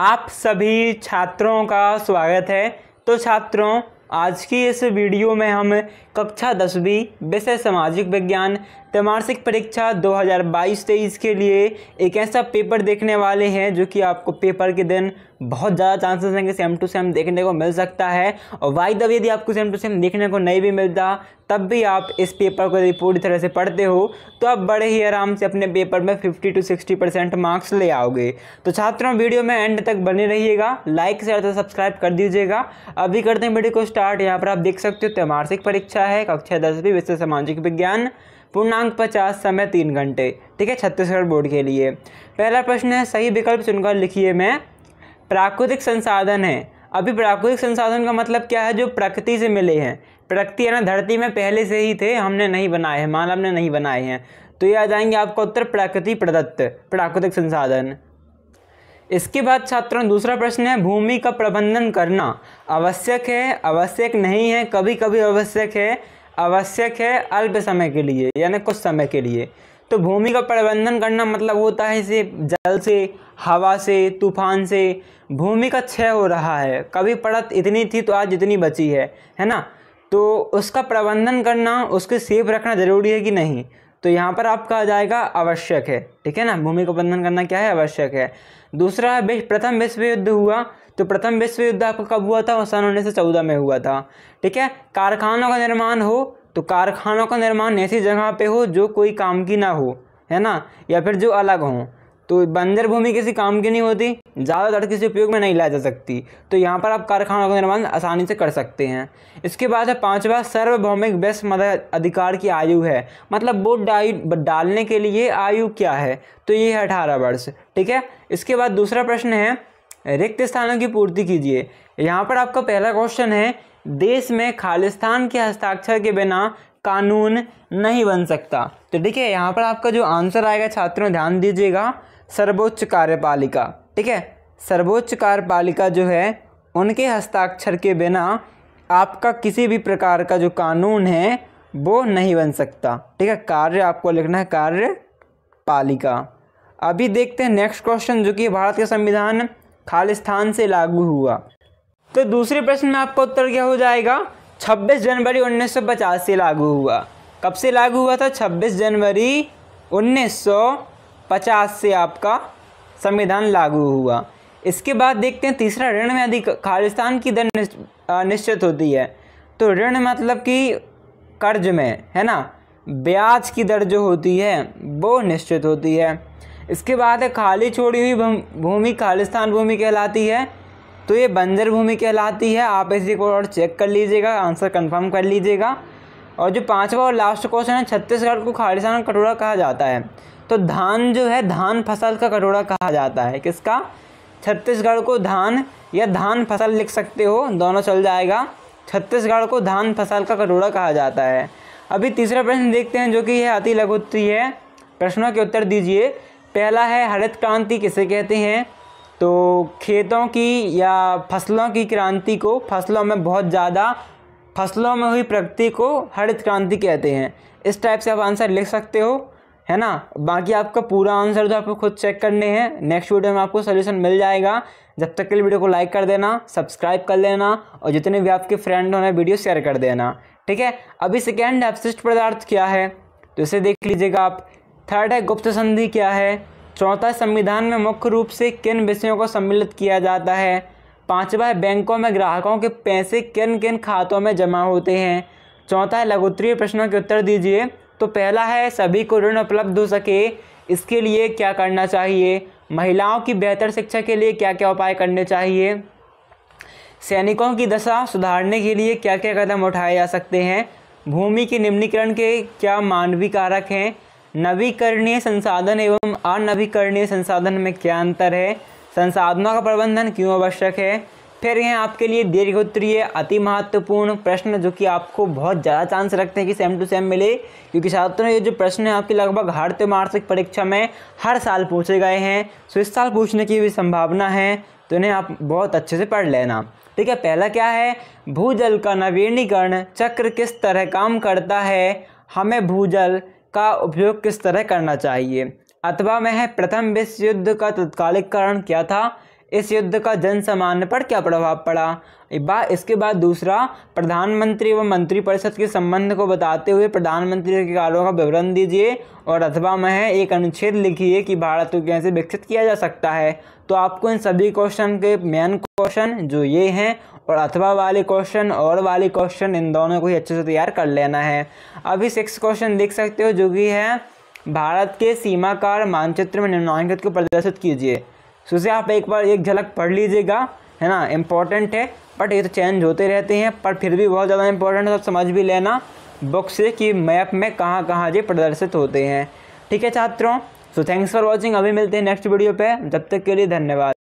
आप सभी छात्रों का स्वागत है। तो छात्रों, आज की इस वीडियो में हम कक्षा 10वीं विषय सामाजिक विज्ञान त्रैमासिक परीक्षा 2022-23 के लिए एक ऐसा पेपर देखने वाले हैं जो कि आपको पेपर के दिन बहुत ज़्यादा चांसेस हैं कि सेम टू सेम देखने को मिल सकता है। और बाय द वे, यदि आपको सेम टू सेम देखने को नहीं भी मिलता तब भी आप इस पेपर को यदि पूरी तरह से पढ़ते हो तो आप बड़े ही आराम से अपने पेपर में 50 से 60% मार्क्स ले आओगे। तो छात्रों, वीडियो में एंड तक बने रहिएगा, लाइक शेयर तथा सब्सक्राइब कर दीजिएगा। अभी करते हैं वीडियो को स्टार्ट। यहाँ पर आप देख सकते हो त्रैमासिक परीक्षा है, कक्षा 10वीं विषय सामाजिक विज्ञान, पूर्णांक 50, समय 3 घंटे, ठीक है, छत्तीसगढ़ बोर्ड के लिए। पहला प्रश्न है, सही विकल्प चुनकर लिखिए मैं। प्राकृतिक संसाधन है। अभी प्राकृतिक संसाधन का मतलब क्या है? जो प्रकृति से मिले हैं। प्रकृति है ना, धरती में पहले से ही थे, हमने नहीं बनाए हैं, मानव ने नहीं बनाए हैं। तो ये आ जाएंगे आपका उत्तर प्रकृति प्रदत्त प्राकृतिक संसाधन। इसके बाद छात्रों, दूसरा प्रश्न है, भूमि का प्रबंधन करना आवश्यक है, आवश्यक नहीं है, कभी कभी आवश्यक है, आवश्यक है अल्प समय के लिए, यानी कुछ समय के लिए। तो भूमि का प्रबंधन करना मतलब होता है इसे जल से, हवा से, तूफान से। भूमि का क्षय हो रहा है, कभी परत इतनी थी तो आज इतनी बची है ना। तो उसका प्रबंधन करना, उसके सेफ रखना ज़रूरी है कि नहीं, तो यहाँ पर आपका आ जाएगा आवश्यक है, ठीक है ना। भूमि का प्रबंधन करना क्या है? आवश्यक है। दूसरा है, प्रथम विश्व युद्ध हुआ। तो प्रथम विश्व युद्ध आपका कब हुआ था? सन 1914 में हुआ था, ठीक है। कारखानों का निर्माण हो, तो कारखानों का निर्माण ऐसी जगह पे हो जो कोई काम की ना हो, है ना, या फिर जो अलग हो। तो बंजर भूमि किसी काम की नहीं होती, ज़्यादातर किसी उपयोग में नहीं लाई जा सकती। तो यहाँ पर आप कारखानों का निर्माण आसानी से कर सकते हैं। इसके बाद है पांचवा, सार्वभौमिक वैश्य मदद अधिकार की आयु है। मतलब वोट डालने के लिए आयु क्या है? तो ये है 18 वर्ष, ठीक है। इसके बाद दूसरा प्रश्न है, रिक्त स्थानों की पूर्ति कीजिए। यहाँ पर आपका पहला क्वेश्चन है, देश में खालिस्तान के हस्ताक्षर के बिना कानून नहीं बन सकता। तो ठीक है, यहाँ पर आपका जो आंसर आएगा छात्रों, ध्यान दीजिएगा, सर्वोच्च कार्यपालिका, ठीक है। सर्वोच्च कार्यपालिका जो है, उनके हस्ताक्षर के बिना आपका किसी भी प्रकार का जो कानून है वो नहीं बन सकता, ठीक है। कार्य आपको लिखना है कार्यपालिका। अभी देखते हैं नेक्स्ट क्वेश्चन, जो कि भारत का संविधान खालिस्तान से लागू हुआ। तो दूसरे प्रश्न में आपका उत्तर क्या हो जाएगा? 26 जनवरी 1950 से लागू हुआ। कब से लागू हुआ था? 26 जनवरी 1950 से आपका संविधान लागू हुआ। इसके बाद देखते हैं तीसरा, ऋण में यदि खालिस्तान की दर निश्चित होती है, तो ऋण मतलब कि कर्ज में, है ना, ब्याज की दर जो होती है वो निश्चित होती है। इसके बाद है, खाली छोड़ी हुई भूमि खालिस्तान भूमि कहलाती है। तो ये बंजर भूमि कहलाती है। आप इसी को और चेक कर लीजिएगा, आंसर कंफर्म कर लीजिएगा। और जो पांचवा और लास्ट क्वेश्चन है, छत्तीसगढ़ को खालिस्तान का कटोरा कहा जाता है। तो धान जो है, धान फसल का कटोरा कहा जाता है। किसका? छत्तीसगढ़ को धान, या धान फसल लिख सकते हो, दोनों चल जाएगा। छत्तीसगढ़ को धान फसल का कटोरा कहा जाता है। अभी तीसरा प्रश्न देखते हैं, जो कि है अति लघुत्तरीय है। प्रश्नों के उत्तर दीजिए। पहला है, हरित क्रांति किसे कहते हैं? तो खेतों की या फसलों की क्रांति को, फसलों में बहुत ज़्यादा फसलों में हुई प्रगति को हरित क्रांति कहते हैं। इस टाइप से आप आंसर लिख सकते हो, है ना। बाकी आपका पूरा आंसर जो आपको खुद चेक करने हैं, नेक्स्ट वीडियो में आपको सोल्यूशन मिल जाएगा। जब तक के लिए वीडियो को लाइक कर देना, सब्सक्राइब कर लेना, और जितने भी आपके फ्रेंड होने वीडियो शेयर कर देना, ठीक है। अभी सेकेंड, अपशिष्ट पदार्थ क्या है? तो इसे देख लीजिएगा आप। थर्ड है, गुप्त संधि क्या है? चौथा, संविधान में मुख्य रूप से किन विषयों को सम्मिलित किया जाता है? पांचवा है, बैंकों में ग्राहकों के पैसे किन किन खातों में जमा होते हैं? चौथा है, लघुत्तरीय प्रश्नों के उत्तर दीजिए। तो पहला है, सभी को ऋण उपलब्ध हो सके इसके लिए क्या करना चाहिए? महिलाओं की बेहतर शिक्षा के लिए क्या क्या उपाय करने चाहिए? सैनिकों की दशा सुधारने के लिए क्या क्या कदम उठाए जा सकते हैं? भूमि के निम्नीकरण के क्या मानवीय कारक हैं? नवीकरणीय संसाधन एवं अनवीकरणीय संसाधन में क्या अंतर है? संसाधनों का प्रबंधन क्यों आवश्यक है? फिर यह आपके लिए दीर्घ उत्तरीय अति महत्वपूर्ण प्रश्न, जो कि आपको बहुत ज़्यादा चांस रखते हैं कि सेम टू सेम मिले, क्योंकि छात्रों ये जो प्रश्न है आपके लगभग हर त्रैमासिक परीक्षा में हर साल पूछे गए हैं। सो इस साल पूछने की भी संभावना है, तो इन्हें आप बहुत अच्छे से पढ़ लेना, ठीक है। पहला क्या है? भूजल का नवीनीकरण चक्र किस तरह काम करता है? हमें भूजल का उपयोग किस तरह करना चाहिए? अथवा में है, प्रथम विश्व युद्ध का तत्कालिक कारण क्या था? इस युद्ध का जनसामान्य पर क्या प्रभाव पड़ा। इसके बाद दूसरा, प्रधानमंत्री व मंत्री परिषद के संबंध को बताते हुए प्रधानमंत्री के कार्यों का विवरण दीजिए और अथवा में एक अनुच्छेद लिखिए कि भारत को कैसे विकसित किया जा सकता है। तो आपको इन सभी क्वेश्चन के मेन क्वेश्चन जो ये हैं और अथवा वाले क्वेश्चन और वाले क्वेश्चन, इन दोनों को ही अच्छे से तैयार कर लेना है। अभी 6 क्वेश्चन देख सकते हो जो कि है भारत के सीमाकार मानचित्र में निम्नलिखित को प्रदर्शित कीजिए। तो इसे आप एक बार एक झलक पढ़ लीजिएगा, है ना, इम्पॉर्टेंट है, बट ये तो चेंज होते रहते हैं, पर फिर भी बहुत ज़्यादा इम्पोर्टेंट है, तो समझ भी लेना बुक से कि मैप में कहाँ कहाँ ये प्रदर्शित होते हैं। ठीक है छात्रों, सो थैंक्स फॉर वॉचिंग। अभी मिलते हैं नेक्स्ट वीडियो पे, जब तक के लिए धन्यवाद।